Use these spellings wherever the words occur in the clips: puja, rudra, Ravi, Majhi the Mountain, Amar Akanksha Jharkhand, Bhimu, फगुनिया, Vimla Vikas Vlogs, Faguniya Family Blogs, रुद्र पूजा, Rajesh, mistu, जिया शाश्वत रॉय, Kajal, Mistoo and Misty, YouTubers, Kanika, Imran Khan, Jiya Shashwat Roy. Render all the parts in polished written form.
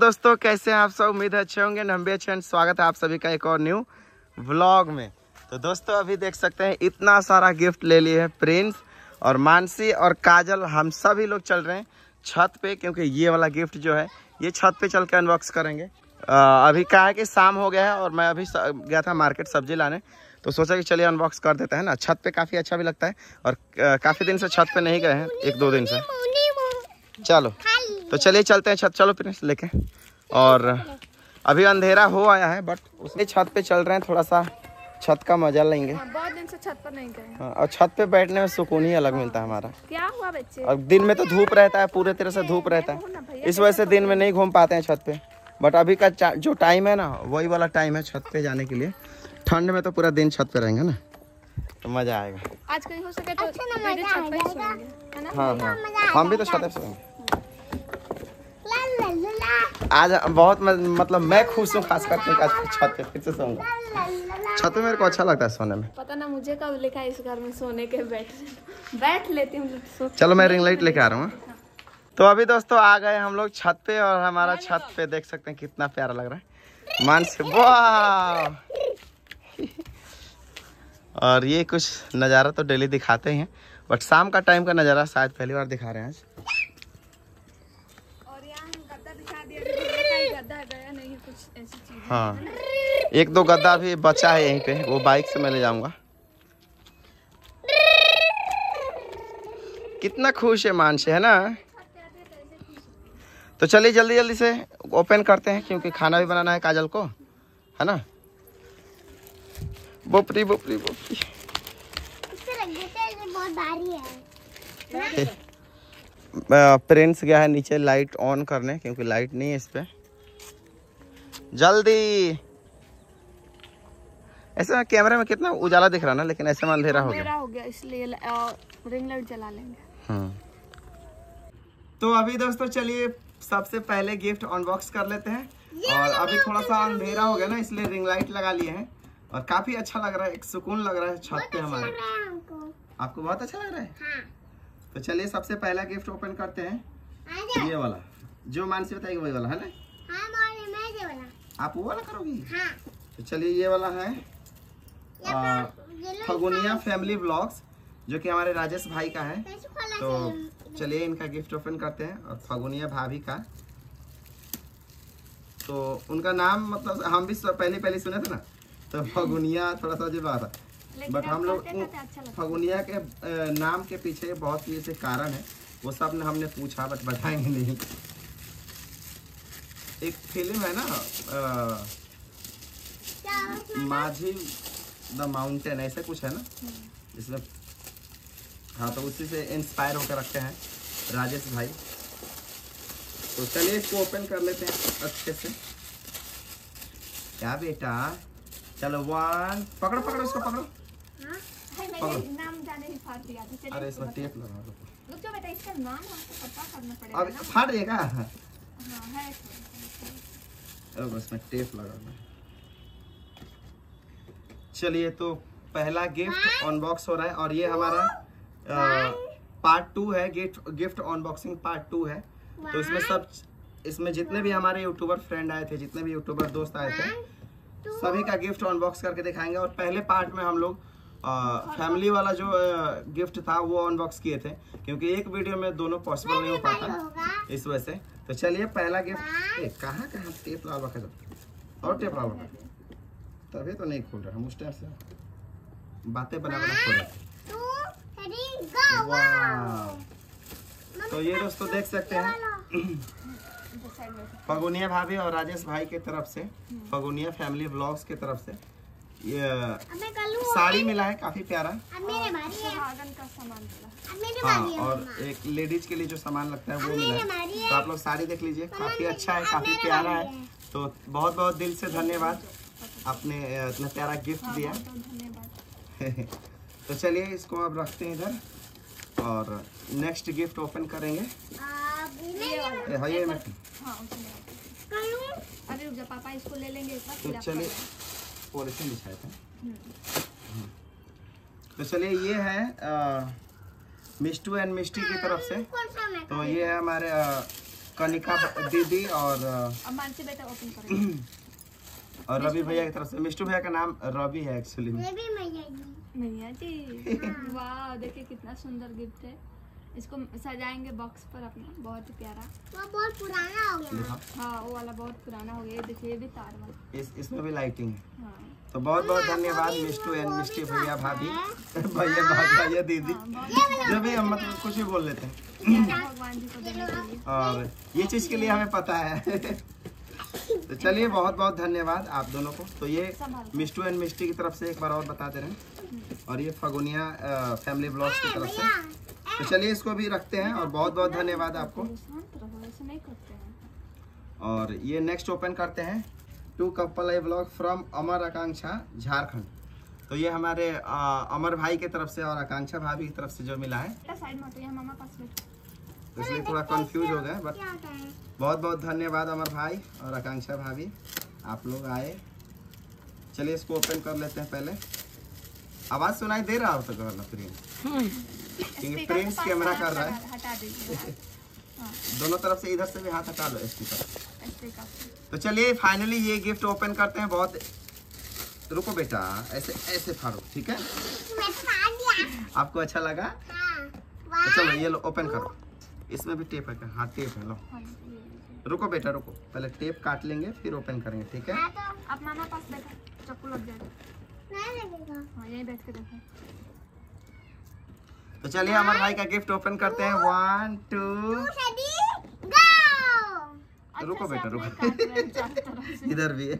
दोस्तों कैसे हैं आप सब, उम्मीद है अच्छे होंगे। हम भी अच्छे हैं। स्वागत है आप सभी का एक और न्यू व्लॉग में। तो दोस्तों अभी देख सकते हैं इतना सारा गिफ्ट ले लिए हैं प्रिंस और मानसी और काजल। हम सभी लोग चल रहे हैं छत पे, क्योंकि ये वाला गिफ्ट जो है ये छत पे चल के अनबॉक्स करेंगे। अभी कहा है कि शाम हो गया है और मैं अभी गया था मार्केट सब्जी लाने, तो सोचा कि चलिए अनबॉक्स कर देते हैं ना। छत पे काफ़ी अच्छा भी लगता है और काफ़ी दिन से छत पे नहीं गए हैं, एक दो दिन से। चलो तो चलिए चलते हैं छत, चलो प्रिंस लेके। और अभी अंधेरा हो आया है बट उसमें छत पे चल रहे हैं, थोड़ा सा छत का मजा लेंगे। हाँ, बहुत दिन से छत पर नहीं गए। हाँ, और छत पे बैठने में सुकून ही अलग मिलता है हमारा। क्या हुआ बच्चे? और दिन में तो धूप रहता है, पूरे तरह से धूप रहता है, इस वजह से दिन में नहीं घूम पाते हैं छत पे। बट अभी का जो टाइम है ना, वही वाला टाइम है छत पे जाने के लिए। ठंड में तो पूरा दिन छत पे रहेंगे ना, तो मजा आएगा। आज कहीं हो सके तो छत पे सोएंगे। हाँ हाँ, हम भी तो छत पे सोएंगे। आज बहुत मतलब मैं खुश हूँ, खास करके छत पे फिर से सोऊंगा। छत पे मेरे को अच्छा लगता है सोने में। पता ना मुझे कब लिखा इस घर में सोने के, बैठ लेती हूँ। चलो मैं रिंग लाइट लेके आ रहा हूँ। हाँ। तो अभी दोस्तों आ गए हम लोग छत पे और हमारा छत पे देख सकते हैं कितना प्यारा लग रहा है। मानस वाह! और ये कुछ नज़ारा तो डेली दिखाते ही हैं, बट शाम का टाइम का नज़ारा शायद पहली बार दिखा रहे हैं आज। हाँ, एक दो गद्दा भी बचा है यहीं पे, वो बाइक से मैं ले जाऊंगा। कितना खुश है मानसी, है ना? तो चलिए जल्दी जल्दी से ओपन करते हैं, क्योंकि खाना भी बनाना है काजल को, है ना? बोपरी बोपरी बोपरी प्रिंस गया है नीचे लाइट ऑन करने, क्योंकि लाइट नहीं है इस पे। जल्दी! ऐसे में कैमरे में कितना उजाला दिख रहा ना, लेकिन ऐसे में अंधेरा हो गया इसलिए रिंग लाइट जला लेंगे। तो अभी दोस्तों चलिए सबसे पहले गिफ्ट अनबॉक्स कर लेते हैं। और अभी थोड़ा सा अंधेरा हो गया ना, इसलिए रिंग लाइट लगा लिए हैं और काफी अच्छा लग रहा है, एक सुकून लग रहा है छत पे हमारे। आपको बहुत अच्छा लग रहा है? तो चलिए सबसे पहला गिफ्ट ओपन करते हैं, ये वाला जो मानसी बताएगी वही वाला, है ना? आप वो वाला करोगी? हाँ। तो चलिए ये वाला है फगुनिया फैमिली ब्लॉग्स, जो कि हमारे राजेश भाई का है। तो चलिए इनका गिफ्ट ओपन करते हैं। और फगुनिया भाभी का, तो उनका नाम मतलब हम भी पहले सुने थे ना, तो फगुनिया थोड़ा सा अजीब आता, बट हम लोग फगुनिया के नाम के पीछे बहुत ही ऐसे कारण है, वो सब ने हमने पूछा बट बताएंगे नहीं। एक फिल्म है ना माझी द माउंटेन, ऐसा कुछ है ना इसमें। हाँ, तो उसी से इंस्पायर होकर रखते हैं राजेश भाई। तो चलिए इसको ओपन कर लेते हैं अच्छे से। क्या बेटा, चलो वन, पकड़ो पकड़ो इसको, पकड़ो पकड़ो। नाम जाने ही फाड़ दिया था। अरे इसमें टेप लगा दो। रुक जाओ बेटा, इसका नाम हमको पता करना पड़ेगा। अब फाड़ देगा। हाँ है, बस मैं टेप लगाना। चलिए तो पहला गिफ्ट अनबॉक्स हो रहा है और ये हमारा पार्ट 2 है, गिफ्ट अनबॉक्सिंग पार्ट 2 है। तो इसमें जितने भी हमारे यूट्यूबर फ्रेंड आए थे, जितने भी यूट्यूबर दोस्त आए थे, सभी का गिफ्ट अनबॉक्स करके दिखाएंगे। और पहले पार्ट में हम लोग फैमिली वाला जो गिफ्ट था वो अनबॉक्स किए थे, क्योंकि एक वीडियो में दोनों पॉसिबल नहीं हो पाता इस वजह से। तो चलिए पहला गिफ्ट, कहाँ टेप लावा का, और टेप लावा तभी तो नहीं खोल रहा, हम उस टाइम से बातें बना बना खोल रहे। वाह! तो ये दोस्तों देख सकते हैं फगुनिया भाभी और राजेश भाई के तरफ से, फगुनिया फैमिली ब्लॉग्स के तरफ से ये साड़ी मिला है, काफी प्यारा। हाँ, और एक लेडीज के लिए जो सामान लगता है वो मिला है। तो आप लोग साड़ी देख लीजिए, काफी अच्छा है, काफी प्यारा है। तो बहुत बहुत दिल से धन्यवाद, आपने इतना प्यारा गिफ्ट दिया। तो चलिए इसको आप रखते हैं इधर और नेक्स्ट गिफ्ट ओपन करेंगे। अरे रुक जा पापा, इसको ले लेंगे। तो चलिए पॉलिथीन बिछाए थे। तो चलिए ये है मिस्टू एंड मिस्टी की तरफ से। तो ये है हमारे कनिका दीदी और रवि भैया की तरफ से। मिस्टू भैया का नाम रवि है एक्चुअली में। भैया जी वाह, देखिए कितना सुंदर गिफ्ट है। इसको सजाएंगे बॉक्स पर अपना, बहुत प्यारा। वो बहुत पुराना हो गया। हाँ वो वाला बहुत पुराना हो गया। देखिए ये भी तार वाला, इसमें भी लाइटिंग है। हाँ। तो बहुत बहुत धन्यवाद मिस्टू एंड मिस्टी भैया भाभी भैया दीदी, जो भी हम मतलब कुछ भी बोल लेते हैं और ये चीज के लिए हमें पता है। तो चलिए बहुत बहुत धन्यवाद आप दोनों को। तो ये मिस्टू एंड मिस्टी की तरफ से एक बार और बता दे रहे हैं, और ये फगुनिया फैमिली ब्लॉग्स की तरफ से। तो चलिए इसको भी रखते हैं और बहुत बहुत धन्यवाद आपको। और ये नेक्स्ट ओपन करते हैं to couple I blog from Amar Akanksha Jharkhand. तो ये हमारे अमर भाई के तरफ से और आकांक्षा भाभी की तरफ से जो मिला है, इसलिए थोड़ा कंफ्यूज हो गए। बट बहुत बहुत धन्यवाद अमर भाई और आकांक्षा भाभी, आप लोग आए। चलिए इसको ओपन कर लेते हैं। पहले आवाज़ सुनाई दे रहा हो तो कर लो, क्योंकि फ्रेंड्स कैमरा कर रहा है। हटा दीजिए दोनों तरफ से, इधर से भी हाथ हटा लो स्पीकर। तो चलिए फाइनली ये गिफ्ट ओपन करते हैं। बहुत रुको बेटा, ऐसे ऐसे फाड़ो, ठीक है? मैं तो फाड़ दिया। आपको अच्छा लगा? हाँ। तो चलो ये लो, ओपन करो। इसमें भी टेप है। हाँ टेप है, लो। रुको बेटा रुको, पहले टेप काट लेंगे फिर ओपन करेंगे, ठीक है? आप मामा पास बैठो, चाकू लग जाएगा। यहीं बैठ के देखो। तो चलिए अमर भाई का गिफ्ट ओपन करते हैं। 1 2 3 गो। रुको बेटा रुको, इधर भी है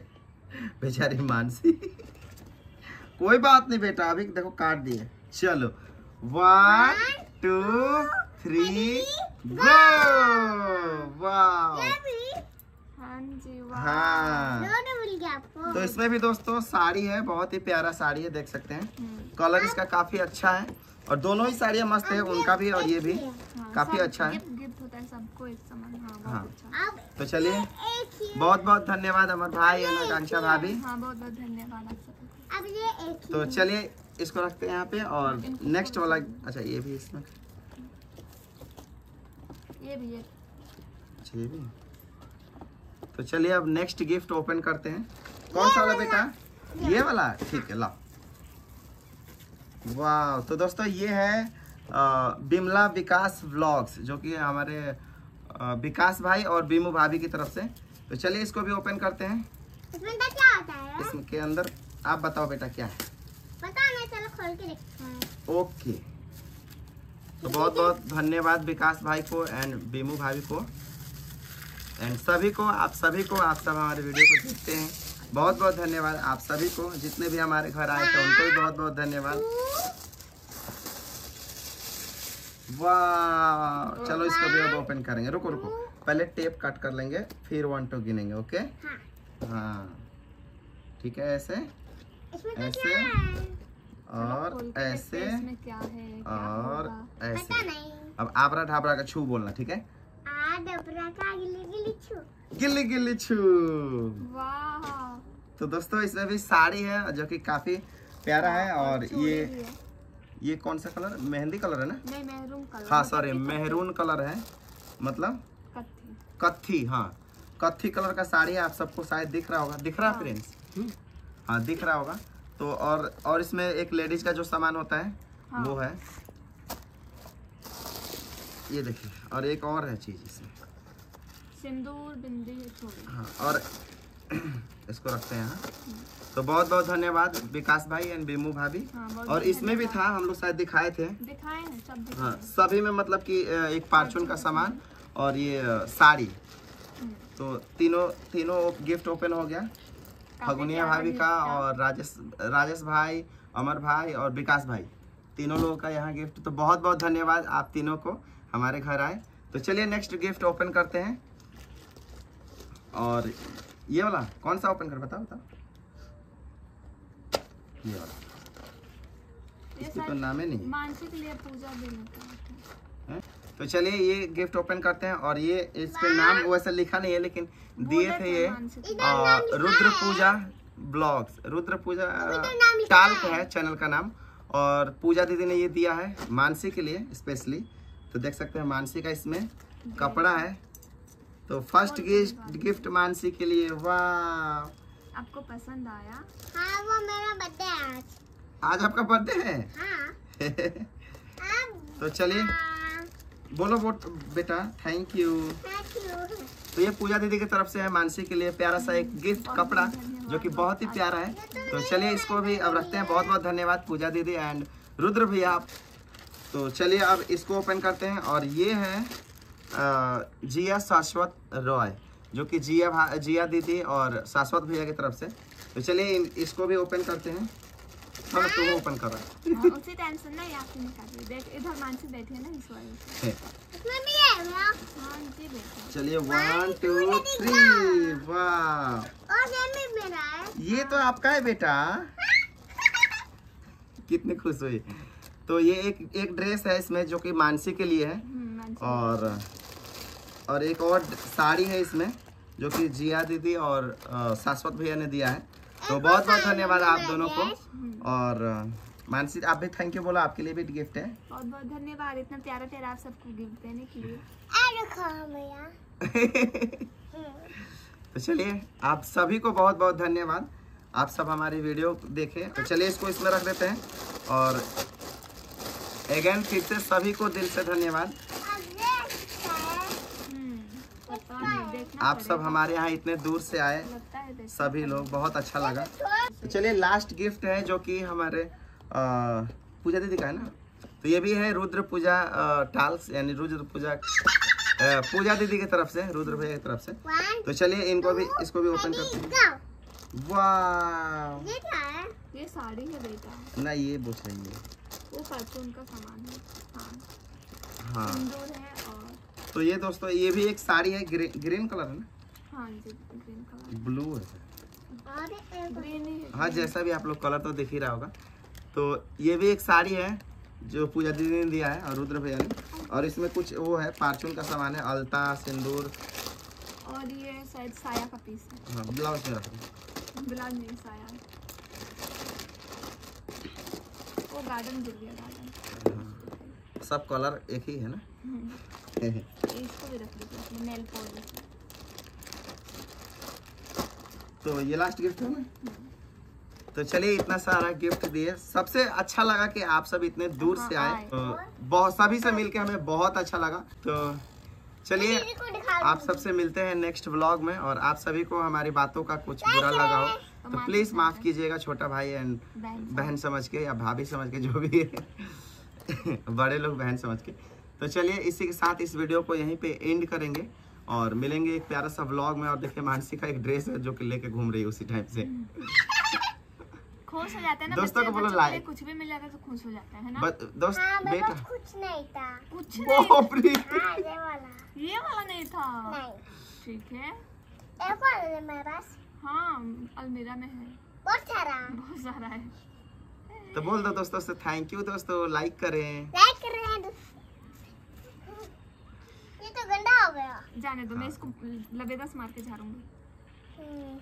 बेचारी मानसी। कोई बात नहीं बेटा, अभी देखो काट दिए। चलो 1 2 3 गो। वाह हाँ। तो इसमें भी दोस्तों साड़ी है, बहुत ही प्यारा साड़ी है, देख सकते हैं। कलर इसका काफी अच्छा है और दोनों ही साड़ियाँ मस्त है, उनका भी और ये भी। हाँ, काफी अच्छा है, गिफ्ट होता है सबको एक समान। हाँ अच्छा। तो चलिए बहुत बहुत धन्यवाद अमर भाई और आकांक्षा भाभी। हाँ बहुत बहुत धन्यवाद आप सबको। अब ये एक, तो चलिए इसको रखते हैं यहाँ पे और नेक्स्ट वाला। अच्छा ये भी, इसमें ये भी है। अच्छा ये भी। तो चलिए अब नेक्स्ट गिफ्ट ओपन करते हैं। कौन सा वाला बेटा? ये वाला, ठीक है लाओ। वाह। तो दोस्तों ये है विमला विकास व्लॉग्स, जो कि हमारे विकास भाई और भीमू भाभी की तरफ से। तो चलिए इसको भी ओपन करते हैं। इसमें क्या होता है? इसके अंदर आप बताओ बेटा क्या है? पता नहीं, चलो खोल के देखते हैं। ओके। तो बहुत बहुत धन्यवाद विकास भाई को एंड भीमू भाभी को एंड सभी को, आप सभी को। आप सब हमारे वीडियो को देखते हैं, बहुत बहुत धन्यवाद आप सभी को। जितने भी हमारे घर आए थे उनको भी बहुत बहुत धन्यवाद। वाह। चलो इसको भी अब ओपन करेंगे। रुको रुको, पहले टेप कट कर लेंगे फिर 1 2 गिनेंगे, ओके? हाँ ठीक है। ऐसे ऐसे और ऐसे और ऐसे। अब आबरा ढाबरा का छू बोलना, ठीक है? गिल्ली गिल्ली छू। वाह। तो दोस्तों इसमें भी साड़ी है जो कि काफी प्यारा है। और ये कौन सा कलर? मेहंदी कलर है ना? नहीं, मेहरून कलर। हाँ सॉरी, मेहरून कलर है, मतलब कत्थी। हाँ कत्थी कलर का साड़ी है। आप सबको शायद दिख रहा होगा। दिख रहा है फ्रेंड्स? हाँ दिख रहा होगा। तो और इसमें एक लेडीज का जो सामान होता है वो है, ये देखिए। और एक और है चीज इसमें, सिंदूर बिंदी। हाँ और इसको रखते हैं। तो बहुत बहुत धन्यवाद विकास भाई एंड भीमू भाभी। हाँ, और इसमें भी था, हम लोग शायद दिखाए थे। दिखाए हैं सब। हाँ सभी में, मतलब कि एक पार्चून का सामान और ये साड़ी। तो तीनों गिफ्ट ओपन हो गया, फगुनिया भाभी का और राजेश भाई, अमर भाई और विकास भाई, तीनों लोगों का यहाँ गिफ्ट। तो बहुत बहुत धन्यवाद आप तीनों को, हमारे घर आए। तो चलिए नेक्स्ट गिफ्ट ओपन करते हैं। और ये वाला कौन सा ओपन कर? बताओ बताओ। ये वाला, इसका तो नाम ही नहीं। मानसिक लिए पूजा देने का। तो चलिए ये गिफ्ट ओपन करते हैं। और ये, इस पे नाम वैसे लिखा नहीं है लेकिन दिए थे ये रुद्र पूजा ब्लॉग्स। रुद्र पूजा टाल्क है चैनल का नाम। और पूजा दीदी ने ये दिया है मानसी के लिए स्पेशली, तो देख सकते हैं मानसी का इसमें कपड़ा है। तो फर्स्ट गिफ्ट मानसी के लिए। वाह, आपको पसंद आया? हाँ, वो मेरा बर्थडे है आज। आज आपका बर्थडे है? हाँ। तो चलिए बोलो बेटा थैंक यू। तो ये पूजा दीदी की तरफ से है मानसी के लिए प्यारा सा एक गिफ्ट कपड़ा जो कि बहुत ही प्यारा है। तो चलिए इसको भी अब रखते हैं। बहुत बहुत धन्यवाद पूजा दीदी एंड रुद्र भैया आप। तो चलिए अब इसको ओपन करते हैं और ये है जिया शाश्वत रॉय जो कि जिया दीदी और शाश्वत भैया की तरफ से। तो चलिए इसको भी ओपन करते हैं। हाँ, तुम ओपन कर रहा उसी टेंशन ना या फिर निकाल देख। इधर मानसी बैठी है ना इस वाले इसमें भी है। हां जी बैठो। चलिए 1 2 3। वाह, और ये भी मेरा है। ये तो आपका है बेटा। कितने खुश हुए। तो ये एक ड्रेस है इसमें जो कि मानसी के लिए है और एक और साड़ी है इसमें जो कि जिया दीदी और शाश्वत भैया ने दिया है। तो बहुत बहुत धन्यवाद आप दोनों को। और मानसी आप भी थैंक यू बोला, आपके लिए भी गिफ्ट है। बहुत बहुत धन्यवाद इतना प्यारा प्यारा आप सबको गिफ्ट देने के लिए। तो चलिए आप सभी को बहुत बहुत धन्यवाद, आप सब हमारी वीडियो देखें। तो चलिए इसको इसमें रख देते हैं और अगेन फिर से सभी को दिल से धन्यवाद। आप सब हमारे यहाँ इतने दूर से आए सभी लोग, बहुत अच्छा लगा। तो चलिए लास्ट गिफ्ट है जो कि हमारे पूजा दीदी का है ना। तो ये भी है रुद्र पूजा टॉक्स यानी पूजा दीदी की तरफ से, रुद्र भैया की तरफ से। तो चलिए इसको भी ओपन करते हैं। वाह, ये क्या है? ये साड़ी है बेटा ना, ये बोझ नहीं है, वो कार्टून का सामान है। हाँ और तो ये दोस्तों ये भी एक साड़ी है, ग्रीन कलर है ना। हाँ जी ग्रीन कलर, ब्लू है ग्रीन ही। हाँ जैसा भी आप लोग कलर तो दिख ही रहा होगा। तो ये भी एक साड़ी है जो पूजा दीदी ने दिया है और रुद्र भैया ने, और इसमें कुछ वो है पार्चून का सामान है, अलता सिंदूर और ये शायद साया का पीस है। हाँ ब्लाउज में रखा, ब्लाउज नहीं साया। वो गार्डन गिर गया, गार्डन सब कलर एक ही है ना। इसको भी रख लीजिए नेल पॉलिश। तो ये लास्ट गिफ्ट है ना। तो चलिए इतना सारा गिफ्ट दिए, सबसे अच्छा लगा कि आप सब इतने दूर से आए। तो बहुत सभी से मिलके हमें बहुत अच्छा लगा। तो चलिए आप सबसे मिलते हैं नेक्स्ट व्लॉग में। और आप सभी को हमारी बातों का कुछ बुरा लगा हो तो प्लीज माफ कीजिएगा, छोटा भाई एंड बहन समझ के या भाभी समझ के जो भी है, बड़े लोग बहन समझ के। तो चलिए इसी के साथ इस वीडियो को यहीं पे एंड करेंगे और मिलेंगे एक प्यारा सा व्लॉग में। और देखिए मानसी का एक ड्रेस है जो कि लेके घूम रही है उसी टाइम से। खुश हो जाते हैं ना दोस्तों को बोलो लाइक, कुछ भी मिल जाता है तो खुश हो जाता है ना दोस्त। बेटा कुछ नहीं था, कुछ नहीं था। हां ये वाला नहीं था। ठीक है एक और है मेरे पास। हां अलमीरा में है, बहुत सारा है। तो बोल दो दोस्तों से थैंक यू दोस्तों, लाइक करें। ये तो गंदा हो गया, जाने दो। हाँ। मैं इसको लबेदास मार के झाड़ूंगी।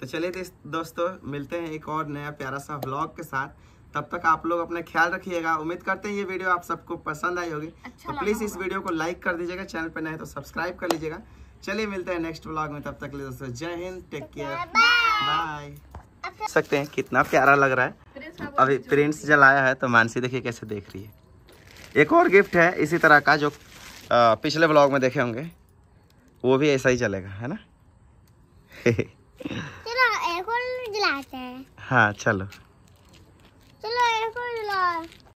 तो चलिए दोस्तों मिलते हैं एक और नया प्यारा सा व्लॉग के साथ। तब तक आप लोग अपना ख्याल रखिएगा। उम्मीद करते हैं ये वीडियो आप सबको पसंद आई होगी। अच्छा तो प्लीज इस वीडियो को लाइक कर दीजिएगा, चैनल पर नए हैं तो सब्सक्राइब कर लीजिएगा। चलिए मिलते हैं नेक्स्ट व्लॉग में, तब तक के लिए दोस्तों जय हिंद, टेक केयर, बाय। देख सकते हैं कितना प्यारा लग रहा है। अभी प्रिंस जलाया है तो मानसी देखिए कैसे देख रही है। एक और गिफ्ट है इसी तरह का जो पिछले व्लॉग में देखे होंगे, वो भी ऐसा ही चलेगा है ना। चलो एक और जलाते हैं। हाँ चलो।